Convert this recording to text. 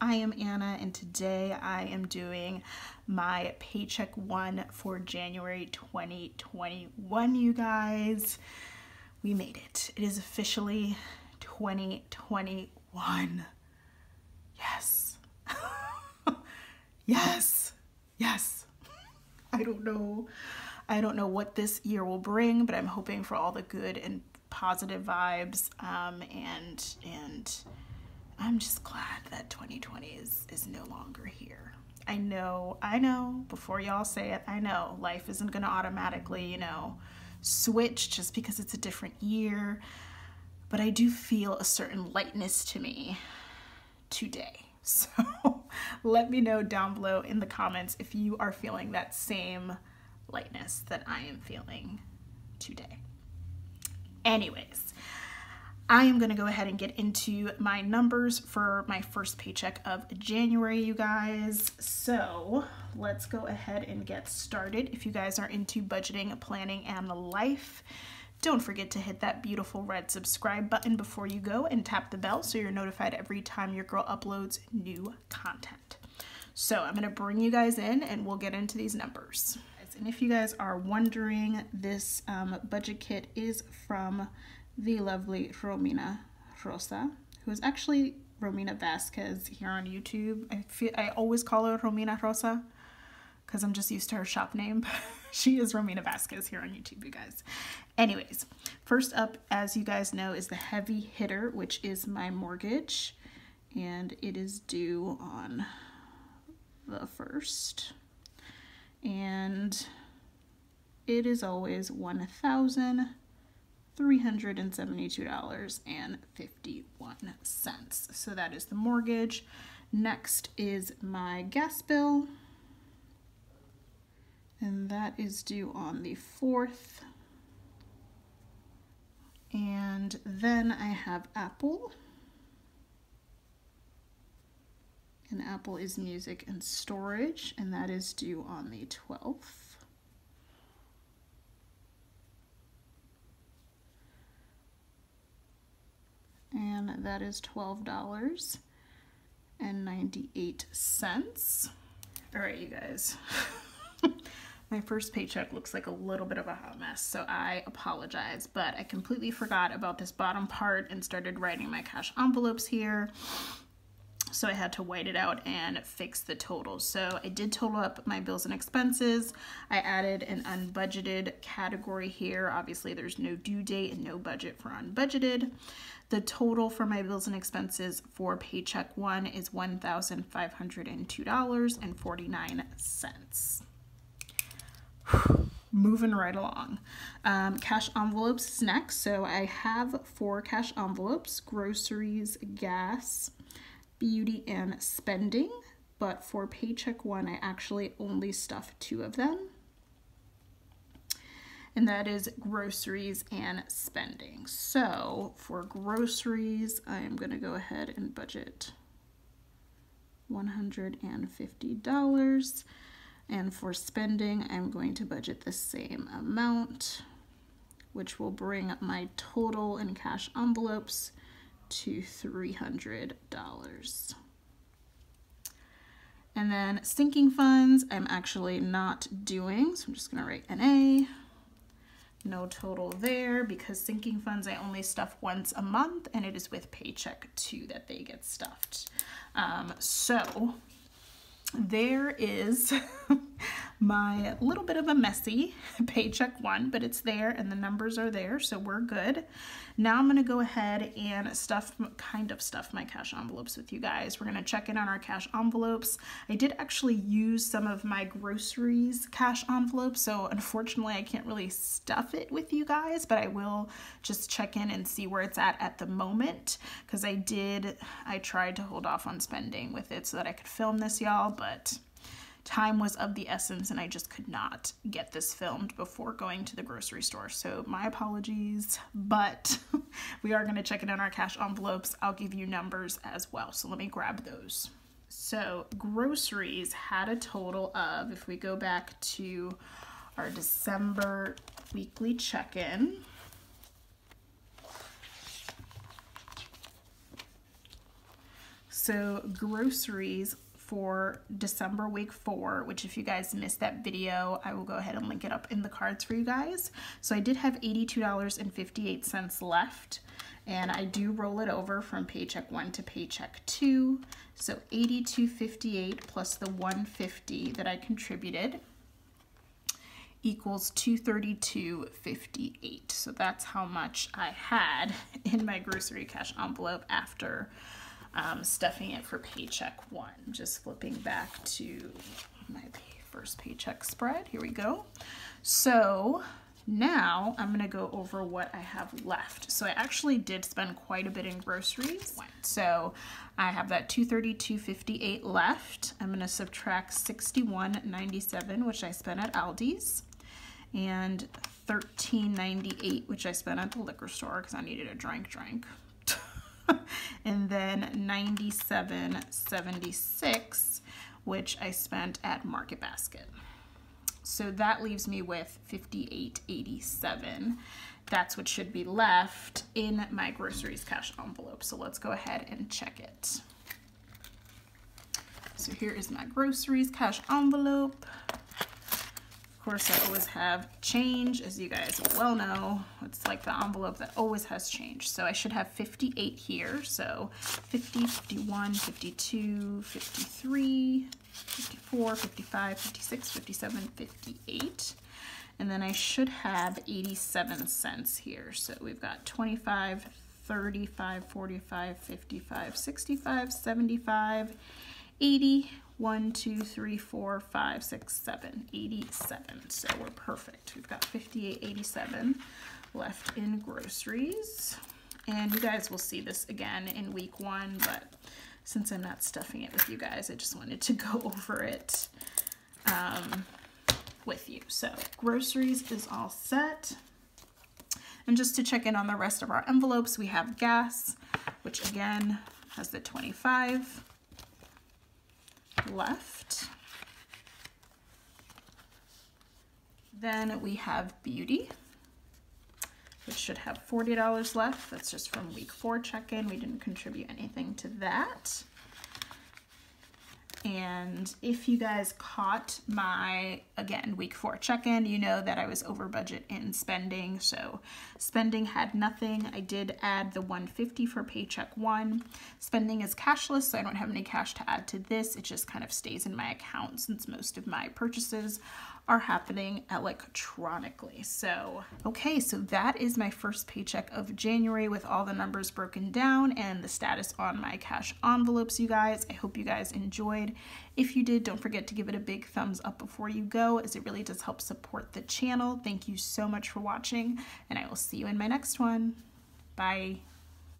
I am Anna, and today I am doing my paycheck one for January 2021, you guys. We made it. It is officially 2021. Yes. Yes. Yes. I don't know what this year will bring, but I'm hoping for all the good and positive vibes, and I'm just glad that 2020 is no longer here. I know, before y'all say it, I know life isn't gonna automatically, switch just because it's a different year, but I do feel a certain lightness to me today. So let me know down below in the comments if you are feeling that same lightness that I am feeling today. Anyways, I am going to go ahead and get into my numbers for my first paycheck of January, you guys. So let's go ahead and get started. If you guys are into budgeting, planning, and life, don't forget to hit that beautiful red subscribe button before you go and tap the bell so you're notified every time your girl uploads new content. So I'm going to bring you guys in and we'll get into these numbers. And if you guys are wondering, this budget kit is from the lovely Romina Rosa, who is actually Romina Vasquez here on YouTube. I always call her Romina Rosa because I'm just used to her shop name. She is Romina Vasquez here on YouTube, you guys. Anyways, first up, as you guys know, is the heavy hitter, which is my mortgage, and it is due on the 1st. And it is always $1,372.51. So that is the mortgage. Next is my gas bill, and that is due on the 4th. And then I have Apple, and Apple is music and storage, and that is due on the 12th. And that is $12.98. All right, you guys. My first paycheck looks like a little bit of a hot mess, so I apologize, but I completely forgot about this bottom part and started writing my cash envelopes here. So I had to white it out and fix the total. So I did total up my bills and expenses. I added an unbudgeted category here. Obviously there's no due date and no budget for unbudgeted. The total for my bills and expenses for paycheck one is $1,502.49. Moving right along. Cash envelopes is next. So I have 4 cash envelopes: groceries, gas, beauty, and spending. But for paycheck one, I actually only stuffed 2 of them, and that is groceries and spending. So for groceries, I am going to go ahead and budget $150, and for spending I'm going to budget the same amount, which will bring my total in cash envelopes to $300. And then sinking funds, I'm actually not doing, so I'm just gonna write NA. No total there, because sinking funds I only stuff once a month, and it is with paycheck 2 that they get stuffed. So there is my little bit of a messy paycheck one, but it's there and the numbers are there, so we're good. Now I'm gonna go ahead and kind of stuff my cash envelopes with you guys. We're gonna check in on our cash envelopes. I did actually use some of my groceries cash envelope, so unfortunately I can't really stuff it with you guys, but I will just check in and see where it's at the moment, because I tried to hold off on spending with it so that I could film this, y'all, but time was of the essence and I just could not get this filmed before going to the grocery store. So my apologies, but we are going to check it on our cash envelopes. I'll give you numbers as well. So let me grab those. So groceries had a total of, if we go back to our December weekly check-in, So groceries for December week 4, which if you guys missed that video, I will go ahead and link it up in the cards for you guys. So I did have $82.58 left, and I do roll it over from paycheck 1 to paycheck 2. So $82.58 plus the $1.50 that I contributed equals $232.58. So that's how much I had in my grocery cash envelope after stuffing it for paycheck 1. Just flipping back to my first paycheck spread. Here we go. So now I'm going to go over what I have left. So I actually did spend quite a bit in groceries. So I have that $232.58 left. I'm going to subtract $61.97, which I spent at Aldi's, and $13.98, which I spent at the liquor store because I needed a drink. And then $97.76, which I spent at Market Basket. So that leaves me with $58.87. That's what should be left in my groceries cash envelope. So let's go ahead and check it. So here is my groceries cash envelope. Of course, I always have change, as you guys well know. It's like the envelope that always has change. So I should have 58 here. So 50, 51, 52, 53, 54, 55, 56, 57, 58. And then I should have 87 cents here. So we've got 25, 35, 45, 55, 65, 75, 80. 1, 2, 3, 4, 5, 6, 7, 87. So we're perfect. We've got $58.87 left in groceries. And you guys will see this again in week 1, but since I'm not stuffing it with you guys, I just wanted to go over it with you. So groceries is all set. And just to check in on the rest of our envelopes, we have gas, which again has the 25 left. Then we have beauty, which should have $40 left. That's just from week 4 check-in. We didn't contribute anything to that. And if you guys caught my, again, week 4 check-in, you know that I was over budget in spending. So spending had nothing. I did add the $1.50 for paycheck 1. Spending is cashless, so I don't have any cash to add to this. It just kind of stays in my account since most of my purchases are happening electronically. So, okay, so that is my first paycheck of January with all the numbers broken down and the status on my cash envelopes, you guys. I hope you guys enjoyed. If you did, don't forget to give it a big thumbs up before you go, as it really does help support the channel. Thank you so much for watching, and I will see you in my next one. Bye.